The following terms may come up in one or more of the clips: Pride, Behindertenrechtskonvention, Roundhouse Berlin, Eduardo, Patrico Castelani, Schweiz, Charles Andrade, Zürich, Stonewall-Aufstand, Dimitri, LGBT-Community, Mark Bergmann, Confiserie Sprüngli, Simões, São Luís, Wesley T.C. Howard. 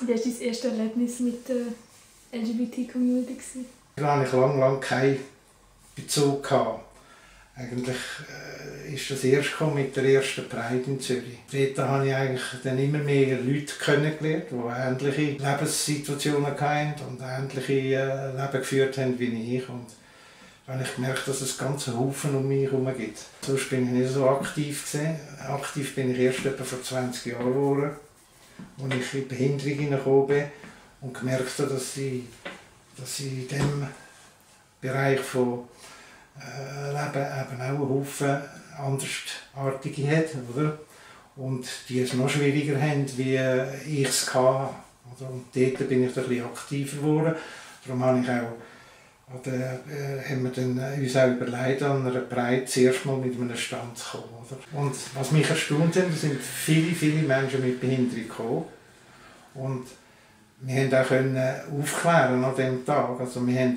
Wie war dein erstes Erlebnis mit der LGBT-Community? Da hatte ich lange keinen Bezug. Eigentlich ist das erst mit der ersten Pride in Zürich. Dort habe ich eigentlich dann immer mehr Leute kennengelernt, die ähnliche Lebenssituationen hatten und ähnliche Leben geführt haben wie ich. Und wenn ich gemerkt, dass es ganz Haufen um mich herum gibt. Sonst bin ich nicht so aktiv gewesen. Aktiv bin ich erst etwa vor 20 Jahren geworden, als ich in die Behinderung hineingekommen bin und gemerkt habe, dass ich in diesem Bereich von Leben eben auch einen Haufen Andersartige hat, oder? Und die es noch schwieriger haben, wie ich es hatte. Und dort bin ich dann ein bisschen aktiver geworden. Darum habe ich auch haben wir dann uns auch überlegt, an einer Pride zuerst mal mit einem Stand zu kommen. Oder? Und was mich erstaunt hat, sind viele Menschen mit Behinderung gekommen. Und wir konnten auch aufklären an diesem Tag. Also wir hatten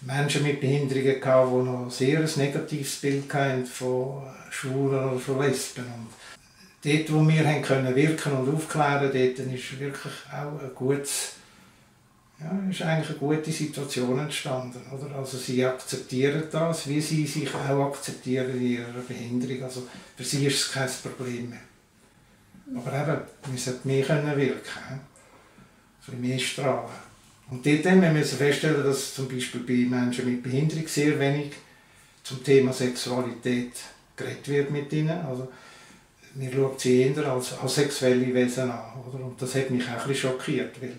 Menschen mit Behinderungen, gehabt, die noch sehr ein negatives Bild hatten von Schwulen oder von Lesben. Und dort, wo wir wirken und aufklären konnten, ist wirklich auch eine gute Situation entstanden. Oder? Also sie akzeptieren das, wie sie sich auch akzeptieren in ihrer Behinderung. Also für sie ist es kein Problem mehr. Aber eben, wir sollten mehr wirken können. Ein bisschen mehr strahlen. Und dort müssen wir feststellen, dass zum Beispiel bei Menschen mit Behinderung sehr wenig zum Thema Sexualität geredet wird mit ihnen. Also, wir schauen sie eher als asexuelle Wesen an. Oder? Und das hat mich auch ein bisschen schockiert, weil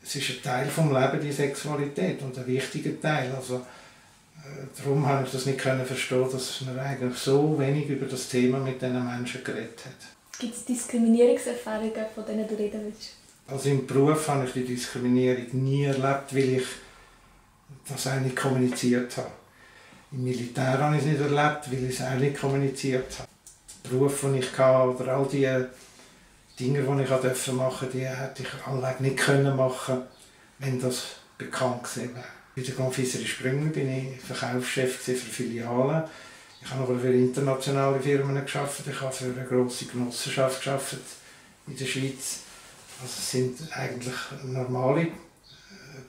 es ist ein Teil des Lebens, die Sexualität, und ein wichtiger Teil. Also, darum konnte ich das nicht verstehen, dass man eigentlich so wenig über das Thema mit diesen Menschen geredet hat. Gibt es Diskriminierungserfahrungen, von denen du reden willst? Also im Beruf habe ich die Diskriminierung nie erlebt, weil ich das auch nicht kommuniziert habe. Im Militär habe ich es nicht erlebt, weil ich es auch nicht kommuniziert habe. Den Beruf, den ich hatte, oder all die Dinge, die ich machen durfte, die hätte ich allein nicht machen können, wenn das bekannt gewesen wäre. Bei der Confiserie Sprüngli war ich Verkaufschef für Filialen. Ich habe noch für internationale Firmen gearbeitet, ich habe für eine grosse Genossenschaft gearbeitet in der Schweiz. Also es sind eigentlich normale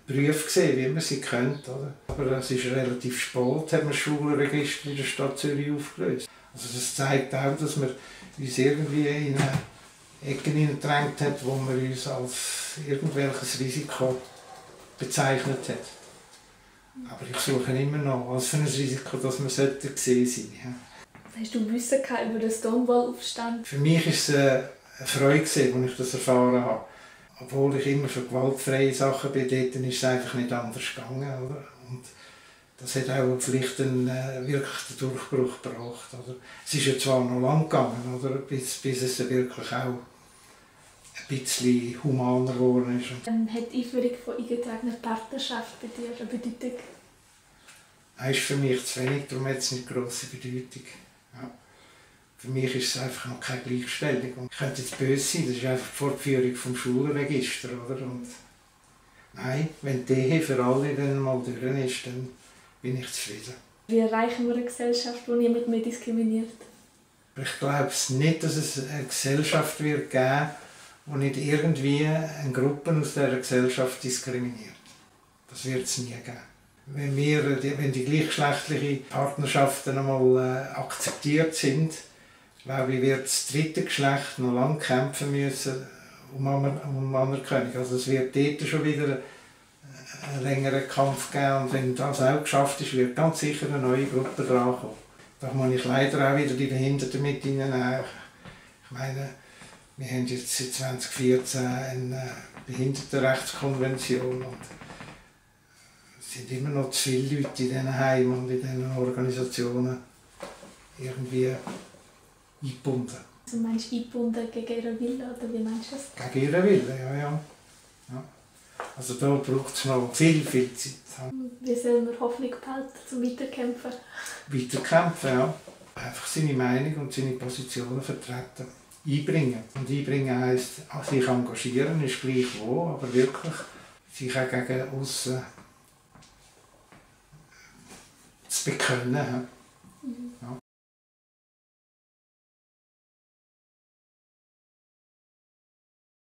Berufe, wie man sie kennt, oder? Aber es ist relativ spät, haben wir das Schwulenregister in der Stadt Zürich aufgelöst. Also das zeigt auch, dass wir uns irgendwie in eine Ecke hineingedrängt hat, wo man uns als irgendwelches Risiko bezeichnet hat. Aber ich suche immer noch als für ein Risiko, dass man gesehen sein sollte. Hast du Wissen über den Stonewall-Aufstand? Für mich ist es eine Freude, als ich das erfahren habe. Obwohl ich immer für gewaltfreie Sachen bin, dort ist es einfach nicht anders gegangen. Oder? Und das hat auch vielleicht einen wirklichen Durchbruch gebracht. Oder? Es ist ja zwar noch lang gegangen, oder? Bis es wirklich auch ein bisschen humaner geworden ist. Hat die Einführung von eingetragener Partnerschaft bei dir eine Bedeutung? Das ist für mich zu wenig, darum hat es nicht grosse Bedeutung. Ja. Für mich ist es einfach noch keine Gleichstellung. Und ich könnte jetzt böse sein, das ist einfach die Fortführung des Schwulenregisters, oder? Und nein, wenn die Ehe für alle dann mal durch ist, dann bin ich zufrieden. Wie erreichen wir eine Gesellschaft, die niemand mehr diskriminiert? Ich glaube nicht, dass es eine Gesellschaft wird geben wird, die nicht irgendwie eine Gruppe aus dieser Gesellschaft diskriminiert. Das wird es nie geben. Wenn die gleichgeschlechtlichen Partnerschaften einmal akzeptiert sind, glaube ich, wird das dritte Geschlecht noch lange kämpfen müssen um Anerkennung. Also es wird dort schon wieder einen längeren Kampf geben. Und wenn das auch geschafft ist, wird ganz sicher eine neue Gruppe drankommen. Da muss ich leider auch wieder die Behinderten mit reinnehmen. Ich meine, wir haben jetzt seit 2014 eine Behindertenrechtskonvention. Es sind immer noch zu viele Leute in diesen Heimen und in diesen Organisationen irgendwie eingebunden. Also meinst du eingebunden gegen ihren Willen, oder wie meinst du das? Gegen ihren Willen, ja. Also da braucht es noch viel Zeit. Wie sollen wir Hoffnung behalten, zum Weiterkämpfen? Weiterkämpfen, ja. Einfach seine Meinung und seine Positionen vertreten. Einbringen. Und einbringen heisst, sich engagieren ist gleich wo, aber wirklich sich auch gegen aussen bekennen.